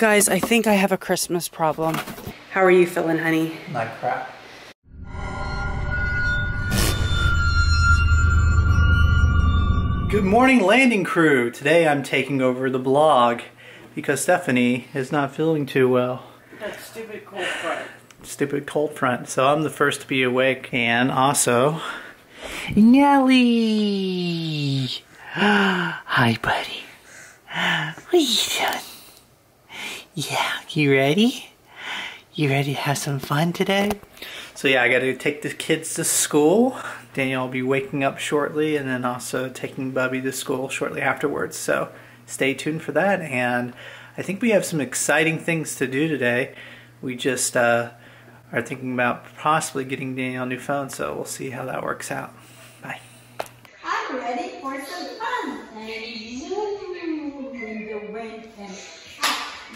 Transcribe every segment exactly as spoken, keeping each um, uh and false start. Guys, I think I have a Christmas problem. How are you feeling, honey? Like crap. Good morning, landing crew. Today I'm taking over the blog because Stephanie is not feeling too well. That stupid cold front. Stupid cold front. So I'm the first to be awake, and also Nelly. Hi, buddy. What are you doing? Yeah, you ready? You ready to have some fun today? So yeah, I gotta take the kids to school. Danielle will be waking up shortly, and then also taking Bubby to school shortly afterwards. So stay tuned for that, and I think we have some exciting things to do today. We just uh, are thinking about possibly getting Danielle a new phone, so we'll see how that works out. Bye. I'm ready for some fun. The wind and up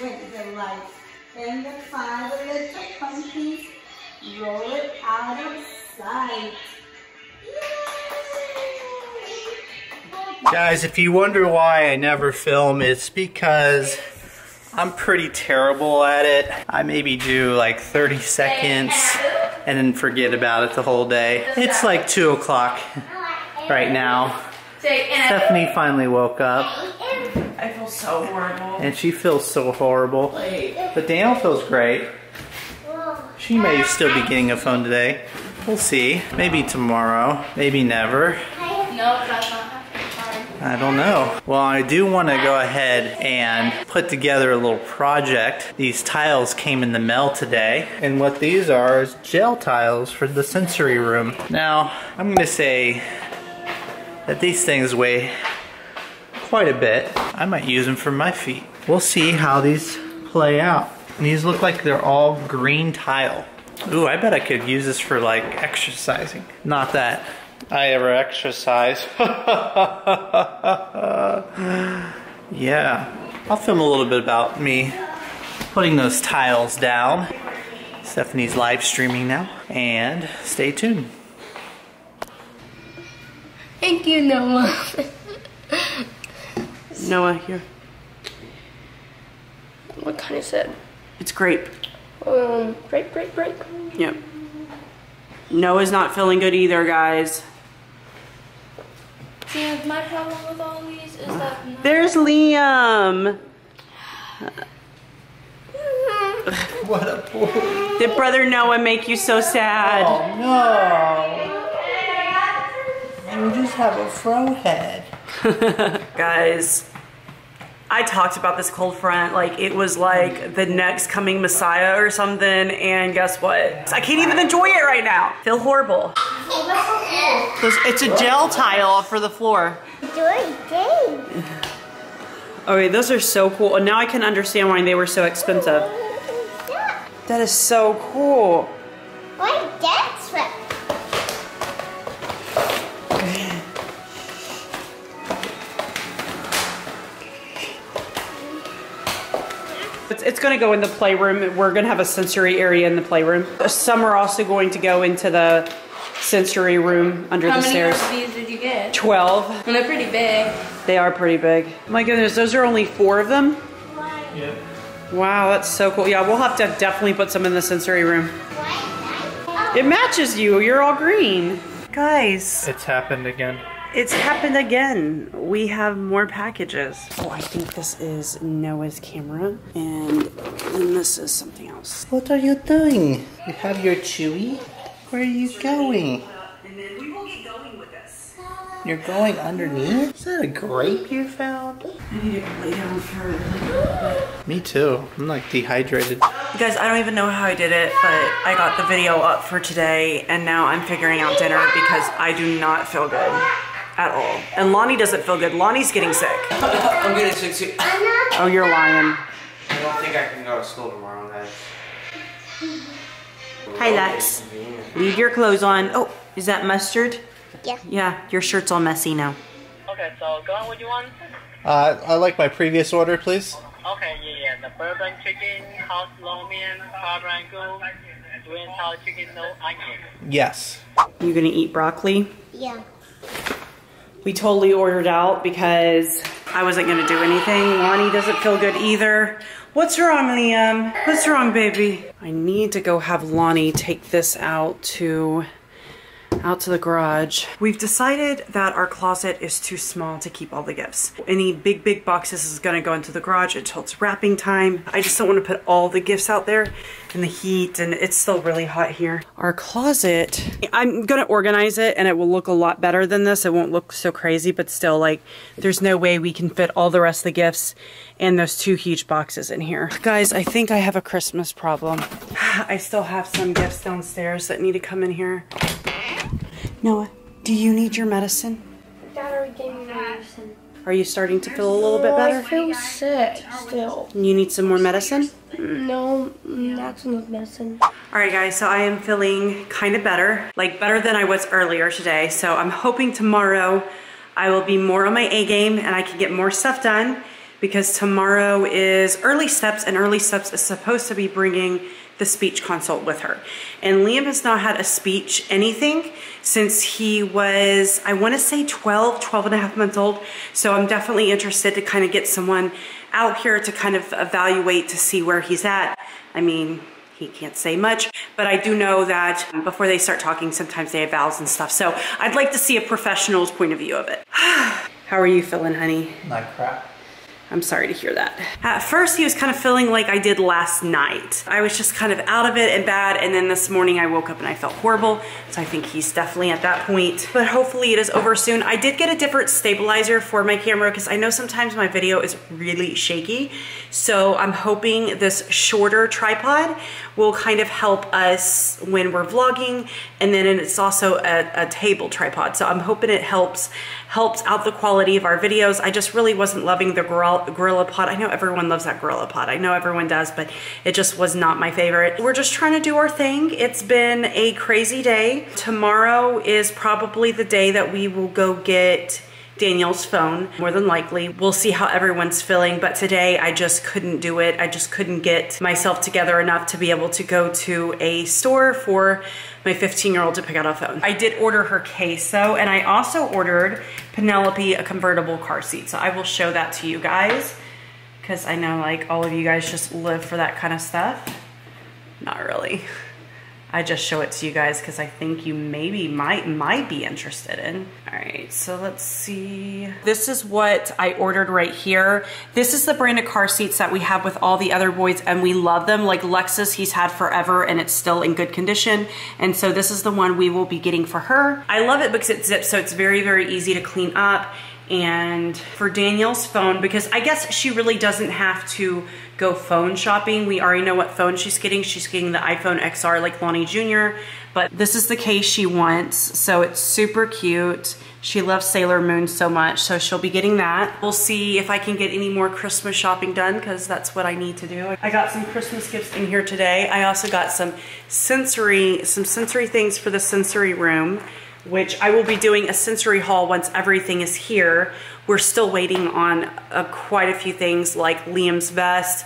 with the lights, and the five electric monkeys roll it out of sight. Yay! Guys, if you wonder why I never film, it's because I'm pretty terrible at it. I maybe do like thirty seconds and then forget about it the whole day. It's like two o'clock right now. Stephanie finally woke up. I feel so horrible. And she feels so horrible. But Danielle feels great. She may still be getting a phone today. We'll see. Maybe tomorrow. Maybe never. No, that's not. I don't know. Well, I do want to go ahead and put together a little project. These tiles came in the mail today, and what these are is gel tiles for the sensory room. Now, I'm going to say that these things weigh quite a bit. I might use them for my feet. We'll see how these play out. These look like they're all green tile. Ooh, I bet I could use this for like exercising. Not that I ever exercise. Yeah. I'll film a little bit about me putting those tiles down. Stephanie's live streaming now, and stay tuned. Thank you, Noah. Noah, here. What kind is it? It's grape. Um, grape, grape, grape. Yep. Noah's not feeling good either, guys. Yeah, my problem with all these is that there's Liam. What a boy. Did brother Noah make you so sad? Oh no. You just have a fro head. Guys, I talked about this cold front like it was like the next coming Messiah or something, and guess what? I can't even enjoy it right now. I feel horrible. It's a gel tile for the floor. Okay, those are so cool, and now I can understand why they were so expensive. That is so cool. It's going to go in the playroom. We're going to have a sensory area in the playroom. Some are also going to go into the sensory room under the stairs. How many of these did you get? twelve. And they're pretty big. They are pretty big. My goodness, those are only four of them? Yeah. Wow, that's so cool. Yeah, we'll have to definitely put some in the sensory room. It matches you. You're all green. Guys. It's happened again. It's happened again. We have more packages. Oh, I think this is Noah's camera, and then this is something else. What are you doing? You have your Chewy? Where are you going? And then we will get going with this. You're going underneath? Is that a grape you found? I need to lay down for a little bit. Me too. I'm like dehydrated. You guys, I don't even know how I did it, but I got the video up for today, and now I'm figuring out dinner because I do not feel good. At all. And Lonnie doesn't feel good. Lonnie's getting sick. I'm getting sick too. Oh, you're lying. I don't think I can go to school tomorrow, guys. Hi, Lex. Leave your clothes on. Oh, is that mustard? Yeah. Yeah, your shirt's all messy now. Okay, so go on, what do you want? Uh, I like my previous order, please. Okay, yeah, yeah. The bourbon chicken, house lo mein, crab rangoon, green tao chicken, no onion. Yes. You gonna eat broccoli? Yeah. We totally ordered out because I wasn't gonna do anything. Lonnie doesn't feel good either. What's wrong, Liam? What's wrong, baby? I need to go have Lonnie take this out to out to the garage. We've decided that our closet is too small to keep all the gifts. Any big, big boxes is gonna go into the garage until it's wrapping time. I just don't wanna put all the gifts out there in the heat, and it's still really hot here. Our closet, I'm gonna organize it and it will look a lot better than this. It won't look so crazy, but still, like, there's no way we can fit all the rest of the gifts and those two huge boxes in here. Guys, I think I have a Christmas problem. I still have some gifts downstairs that need to come in here. Noah, do you need your medicine? Dad already gave me my medicine. Are you starting to feel a little bit better? I feel sick still. You need some more medicine? No, not some more medicine. All right, guys, so I am feeling kind of better, like better than I was earlier today. So I'm hoping tomorrow I will be more on my A game and I can get more stuff done, because tomorrow is Early Steps, and Early Steps is supposed to be bringing the speech consult with her. And Liam has not had a speech anything since he was, I wanna say twelve, twelve and a half months old. So I'm definitely interested to kind of get someone out here to kind of evaluate to see where he's at. I mean, he can't say much, but I do know that before they start talking, sometimes they have vowels and stuff. So I'd like to see a professional's point of view of it. How are you feeling, honey? Like crap. I'm sorry to hear that. At first, he was kind of feeling like I did last night. I was just kind of out of it and bad, and then this morning I woke up and I felt horrible, so I think he's definitely at that point. But hopefully it is over soon. I did get a different stabilizer for my camera because I know sometimes my video is really shaky, so I'm hoping this shorter tripod will kind of help us when we're vlogging, and then it's also a, a table tripod, so I'm hoping it helps helps out the quality of our videos. I just really wasn't loving the garage Gorilla Pod. I know everyone loves that Gorilla Pod. I know everyone does, but it just was not my favorite. We're just trying to do our thing. It's been a crazy day. Tomorrow is probably the day that we will go get Danielle's phone, more than likely. We'll see how everyone's feeling, but today I just couldn't do it. I just couldn't get myself together enough to be able to go to a store for my fifteen year old to pick out a phone. I did order her case though, and I also ordered Penelope a convertible car seat. So I will show that to you guys, because I know like all of you guys just live for that kind of stuff. Not really. I just show it to you guys because I think you maybe might might be interested in. All right, so let's see. This is what I ordered right here. This is the brand of car seats that we have with all the other boys, and we love them. Like Lexus, he's had forever and it's still in good condition. And so this is the one we will be getting for her. I love it because it zips, so it's very, very easy to clean up. And for Danielle's phone, because I guess she really doesn't have to go phone shopping. We already know what phone she's getting. She's getting the iPhone X R like Lonnie Junior But this is the case she wants, so it's super cute. She loves Sailor Moon so much, so she'll be getting that. We'll see if I can get any more Christmas shopping done, because that's what I need to do. I got some Christmas gifts in here today. I also got some sensory, some sensory things for the sensory room, which I will be doing a sensory haul once everything is here. We're still waiting on uh, quite a few things like Liam's vest,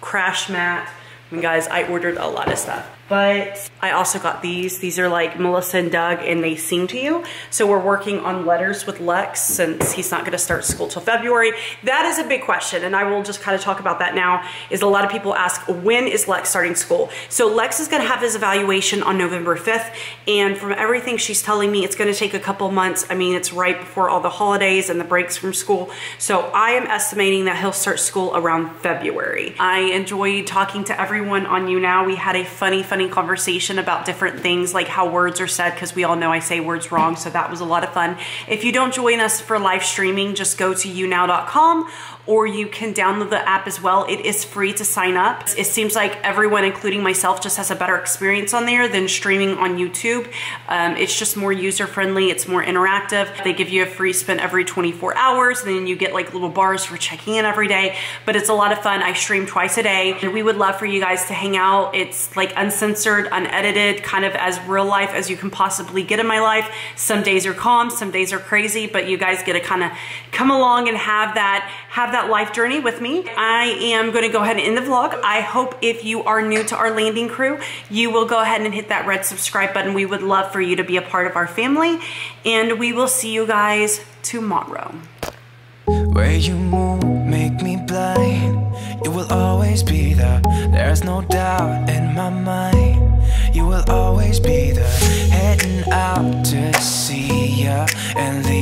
crash mat. I mean, guys, I ordered a lot of stuff. But I also got these. These are like Melissa and Doug, and They Sing to You. So we're working on letters with Lex, since he's not gonna start school till February. That is a big question, and I will just kind of talk about that now, is a lot of people ask, when is Lex starting school? So Lex is gonna have his evaluation on November fifth, and from everything she's telling me, it's gonna take a couple months. I mean, it's right before all the holidays and the breaks from school. So I am estimating that he'll start school around February. I enjoyed talking to everyone on YouNow. We had a funny, funny conversation about different things, like how words are said, because we all know I say words wrong, so that was a lot of fun. If you don't join us for live streaming, just go to you now dot com, or you can download the app as well. It is free to sign up. It seems like everyone, including myself, just has a better experience on there than streaming on YouTube. Um, it's just more user-friendly, it's more interactive. They give you a free spin every twenty-four hours, and then you get like little bars for checking in every day, but it's a lot of fun. I stream twice a day, and we would love for you guys to hang out. It's like uncensored, unedited, kind of as real life as you can possibly get in my life. Some days are calm, some days are crazy, but you guys get to kind of come along and have that have that life journey with me. I am going to go ahead and end the vlog. I hope if you are new to our landing crew, you will go ahead and hit that red subscribe button. We would love for you to be a part of our family, and we will see you guys tomorrow. Where you move, make me blind. You will always be there. There's no doubt in my mind. You will always be there. Heading out to see ya and leave.